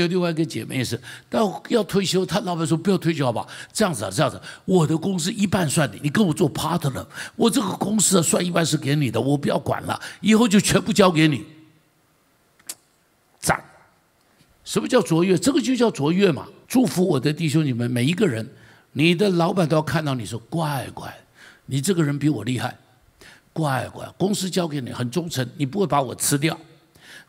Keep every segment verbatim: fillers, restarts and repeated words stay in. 还有另外一个姐妹也是，到要退休，她老板说不要退休好不好？这样子啊，这样子，我的公司一半算你，你跟我做 partner， 我这个公司啊算一半是给你的，我不要管了，以后就全部交给你。赞！什么叫卓越？这个就叫卓越嘛！祝福我的弟兄姐妹每一个人，你的老板都要看到你说乖乖，你这个人比我厉害，乖乖，公司交给你很忠诚，你不会把我吃掉。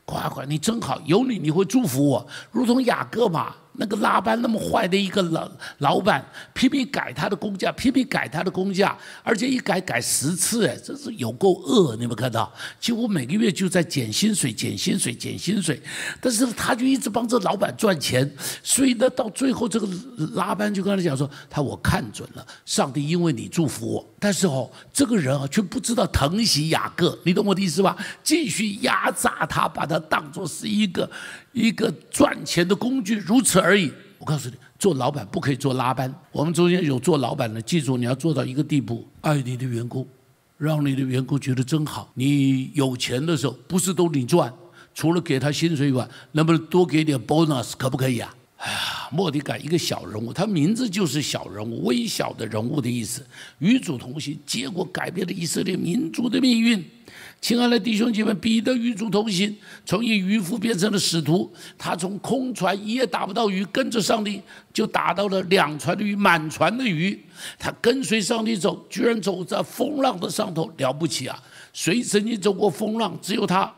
乖乖，你真好，有你你会祝福我，如同雅各嘛，那个拉班那么坏的一个老老板，拼命改他的工价，拼命改他的工价，而且一改改十次，哎，真是有够恶，你有没有看到？几乎每个月就在减薪水、减薪水、减薪水，但是他就一直帮这老板赚钱，所以呢，到最后这个拉班就跟他讲说，他我看准了，上帝因为你祝福我，但是哦，这个人啊却不知道疼惜雅各，你懂我的意思吧？继续压榨他，把他。 当作是一个一个赚钱的工具，如此而已。我告诉你，做老板不可以做拉班。我们中间有做老板的，记住你要做到一个地步：爱你的员工，让你的员工觉得真好。你有钱的时候，不是都你赚，除了给他薪水以外，能不能多给点 bonus？ 可不可以啊？哎呀，末底改一个小人物，他名字就是小人物，微小的人物的意思。与主同行，结果改变了以色列民族的命运。 亲爱的弟兄姐妹，彼得与主同行，从一渔夫变成了使徒。他从空船一夜打不到鱼，跟着上帝就打到了两船的鱼，满船的鱼。他跟随上帝走，居然走在风浪的上头，了不起啊！谁曾经走过风浪？只有他。